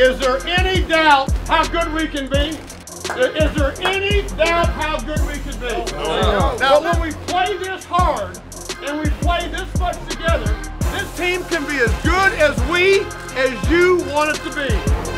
Is there any doubt how good we can be? Is there any doubt how good we can be? No. Now, when we play this hard and we play this much together, this team can be as good as you want it to be.